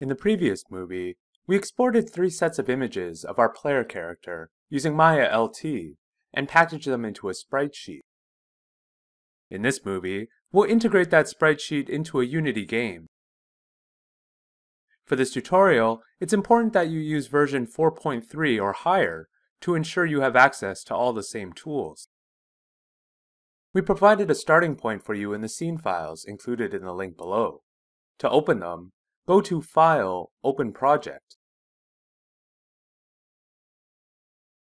In the previous movie, we exported 3 sets of images of our player character using Maya LT and packaged them into a sprite sheet. In this movie, we'll integrate that sprite sheet into a Unity game. For this tutorial, it's important that you use version 4.3 or higher to ensure you have access to all the same tools. We provided a starting point for you in the scene files included in the link below. To open them, go to File, Open Project.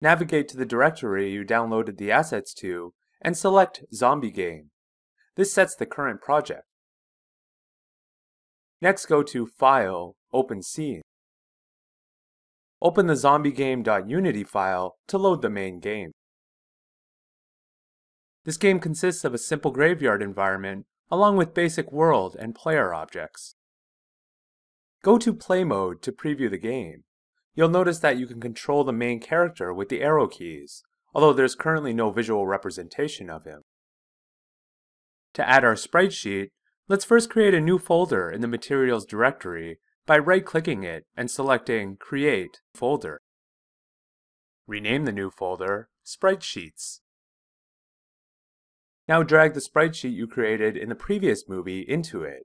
Navigate to the directory you downloaded the assets to and select Zombie Game. This sets the current project. Next, go to File, Open Scene. Open the ZombieGame.unity file to load the main game. This game consists of a simple graveyard environment along with basic world and player objects. Go to Play Mode to preview the game. You'll notice that you can control the main character with the arrow keys, although there's currently no visual representation of him. To add our sprite sheet, let's first create a new folder in the Materials directory by right-clicking it and selecting Create Folder. Rename the new folder Sprite Sheets. Now drag the sprite sheet you created in the previous movie into it.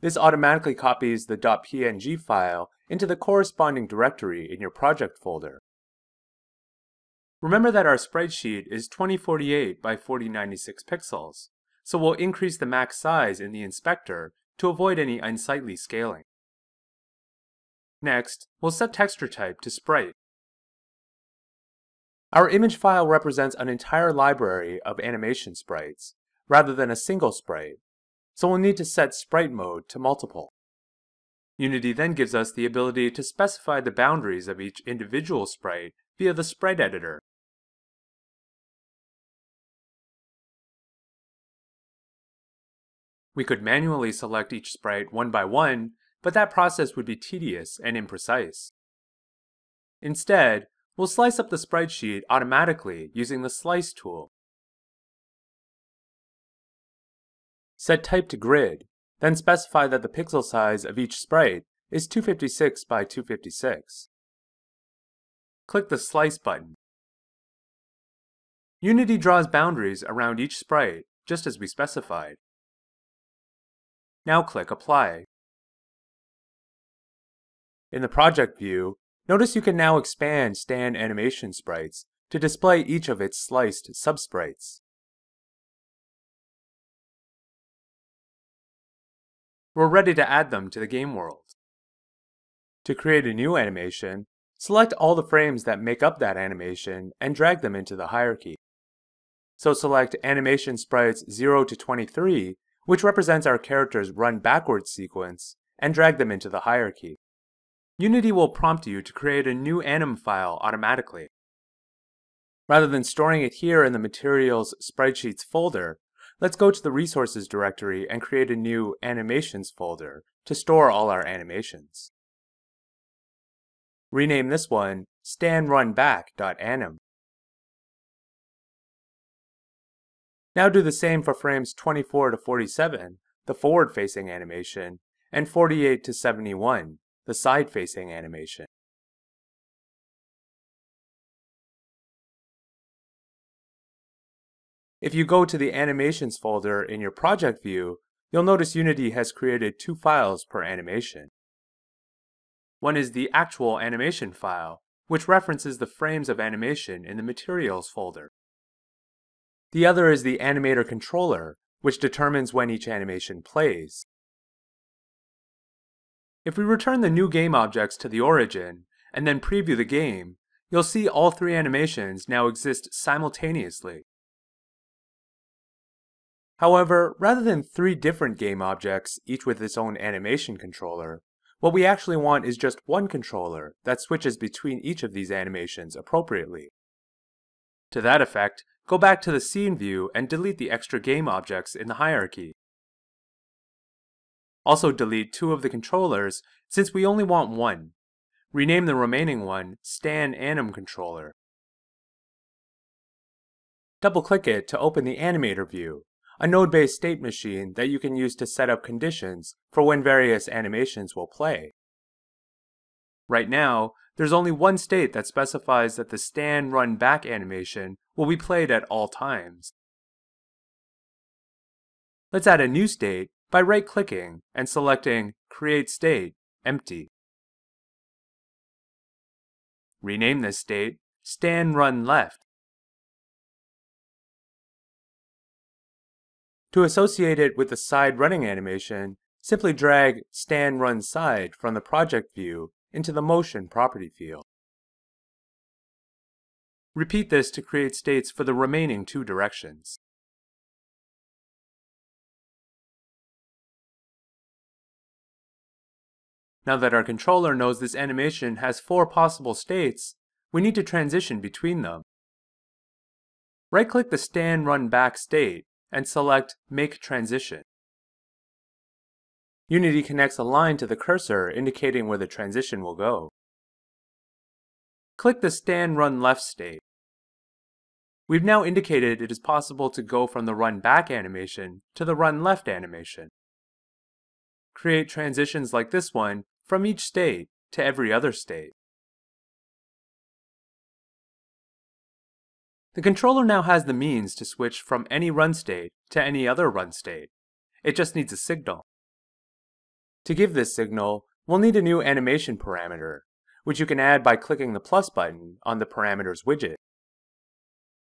This automatically copies the .png file into the corresponding directory in your project folder. Remember that our sprite sheet is 2048 by 4096 pixels, so we'll increase the max size in the inspector to avoid any unsightly scaling. Next, we'll set texture type to Sprite. Our image file represents an entire library of animation sprites, rather than a single sprite, so we'll need to set sprite mode to multiple. Unity then gives us the ability to specify the boundaries of each individual sprite via the Sprite Editor. We could manually select each sprite one by one, but that process would be tedious and imprecise. Instead, we'll slice up the sprite sheet automatically using the Slice tool. Set type to Grid, then specify that the pixel size of each sprite is 256 by 256. Click the Slice button. Unity draws boundaries around each sprite, just as we specified. Now click Apply. In the project view, notice you can now expand Stand Animation sprites to display each of its sliced subsprites. We're ready to add them to the game world. To create a new animation, select all the frames that make up that animation and drag them into the hierarchy. So select Animation Sprites 0 to 23, which represents our character's run backwards sequence, and drag them into the hierarchy. Unity will prompt you to create a new anim file automatically. Rather than storing it here in the Materials Spreadsheets folder, let's go to the Resources directory and create a new Animations folder to store all our animations. Rename this one StandRunBack.anim. Now do the same for frames 24 to 47, the forward-facing animation, and 48 to 71. The side-facing animation. If you go to the Animations folder in your project view, you'll notice Unity has created 2 files per animation. One is the actual animation file, which references the frames of animation in the Materials folder. The other is the Animator controller, which determines when each animation plays. If we return the new game objects to the origin, and then preview the game, you'll see all 3 animations now exist simultaneously. However, rather than 3 different game objects, each with its own animation controller, what we actually want is just one controller that switches between each of these animations appropriately. To that effect, go back to the scene view and delete the extra game objects in the hierarchy. Also delete 2 of the controllers, since we only want one. Rename the remaining one Stan Anim Controller. Double-click it to open the Animator view, a node-based state machine that you can use to set up conditions for when various animations will play. Right now, there's only one state that specifies that the StandRunBack animation will be played at all times. Let's add a new state by right-clicking and selecting Create State, Empty. Rename this state StandRunLeft. To associate it with the side running animation, simply drag StandRunSide from the project view into the motion property field. Repeat this to create states for the remaining two directions. Now that our controller knows this animation has four possible states, we need to transition between them. Right-click the StandRunBack state and select Make Transition. Unity connects a line to the cursor indicating where the transition will go. Click the StandRunLeft state. We've now indicated it is possible to go from the Run Back animation to the Run Left animation. Create transitions like this one from each state to every other state. The controller now has the means to switch from any run state to any other run state. It just needs a signal. To give this signal, we'll need a new animation parameter, which you can add by clicking the plus button on the parameters widget.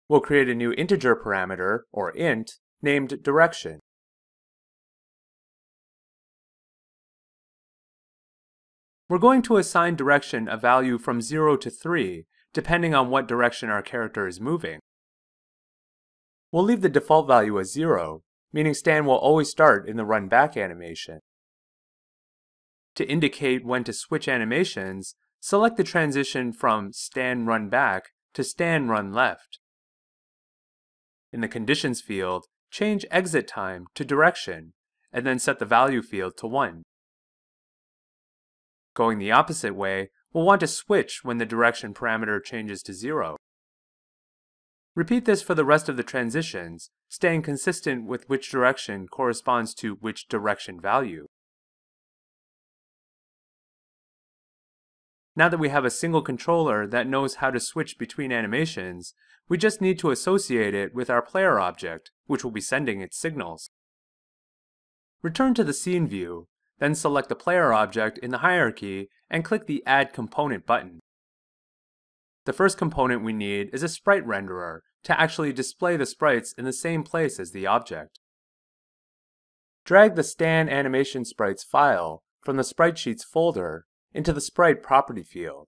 We'll create a new integer parameter, or int, named direction. We're going to assign direction a value from 0 to 3, depending on what direction our character is moving. We'll leave the default value as 0, meaning Stan will always start in the Run Back animation. To indicate when to switch animations, select the transition from StandRunBack to StandRunLeft. In the Conditions field, change Exit Time to Direction, and then set the Value field to 1. Going the opposite way, we'll want to switch when the direction parameter changes to 0. Repeat this for the rest of the transitions, staying consistent with which direction corresponds to which direction value. Now that we have a single controller that knows how to switch between animations, we just need to associate it with our player object, which will be sending its signals. Return to the scene view, then select the player object in the hierarchy and click the Add Component button. The first component we need is a sprite renderer to actually display the sprites in the same place as the object. Drag the Stan Animation Sprites file from the Sprite Sheets folder into the Sprite property field.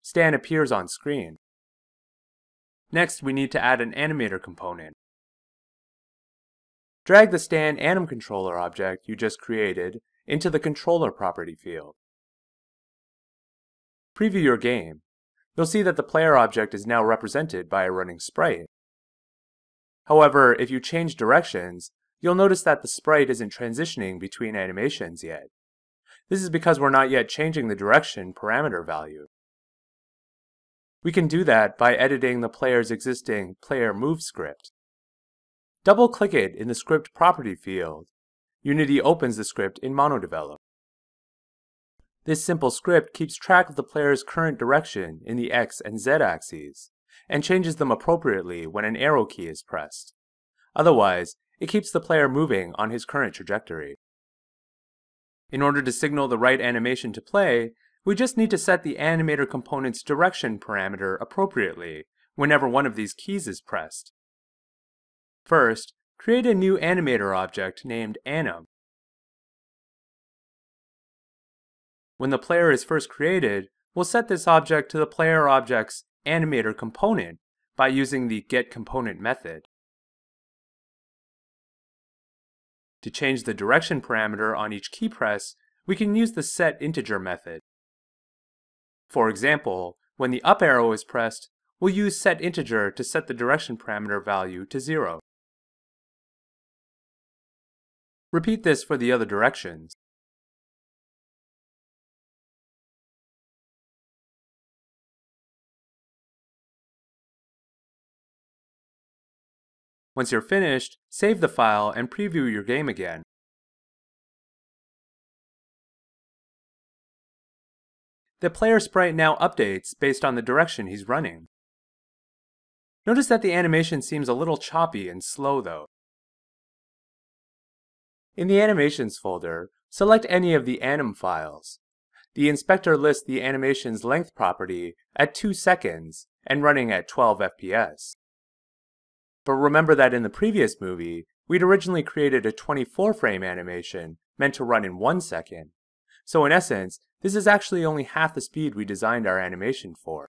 Stan appears on screen. Next, we need to add an Animator component. Drag the Stan Anim Controller object you just created into the Controller property field. Preview your game. You'll see that the player object is now represented by a running sprite. However, if you change directions, you'll notice that the sprite isn't transitioning between animations yet. This is because we're not yet changing the direction parameter value. We can do that by editing the player's existing PlayerMove script. Double-click it in the Script Property field. Unity opens the script in MonoDevelop. This simple script keeps track of the player's current direction in the X and Z axes, and changes them appropriately when an arrow key is pressed. Otherwise, it keeps the player moving on his current trajectory. In order to signal the right animation to play, we just need to set the Animator component's direction parameter appropriately whenever one of these keys is pressed. First, create a new animator object named Anim. When the player is first created, we'll set this object to the player object's animator component by using the getComponent method. To change the direction parameter on each key press, we can use the setInteger method. For example, when the up arrow is pressed, we'll use setInteger to set the direction parameter value to 0. Repeat this for the other directions. Once you're finished, save the file and preview your game again. The player sprite now updates based on the direction he's running. Notice that the animation seems a little choppy and slow though. In the Animations folder, select any of the anim files. The inspector lists the animation's length property at 2 seconds and running at 12 FPS. But remember that in the previous movie, we'd originally created a 24-frame animation meant to run in 1 second. So in essence, this is actually only half the speed we designed our animation for.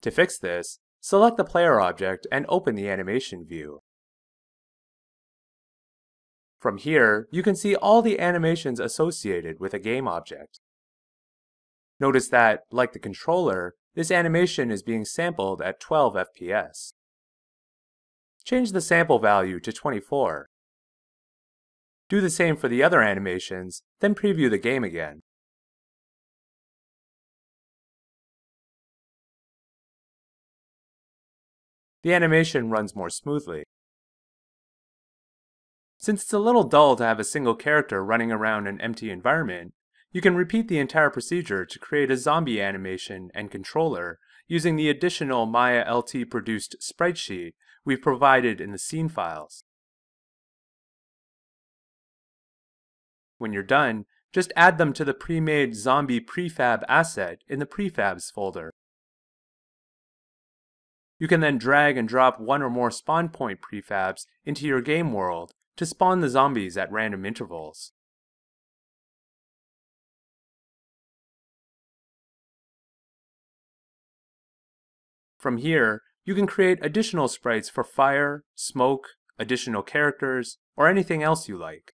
To fix this, select the player object and open the animation view. From here, you can see all the animations associated with a game object. Notice that, like the controller, this animation is being sampled at 12 FPS. Change the sample value to 24. Do the same for the other animations, then preview the game again. The animation runs more smoothly. Since it's a little dull to have a single character running around an empty environment, you can repeat the entire procedure to create a zombie animation and controller using the additional Maya LT produced sprite sheet we've provided in the scene files. When you're done, just add them to the pre-made zombie prefab asset in the prefabs folder. You can then drag and drop one or more spawn point prefabs into your game world to spawn the zombies at random intervals. From here, you can create additional sprites for fire, smoke, additional characters, or anything else you like.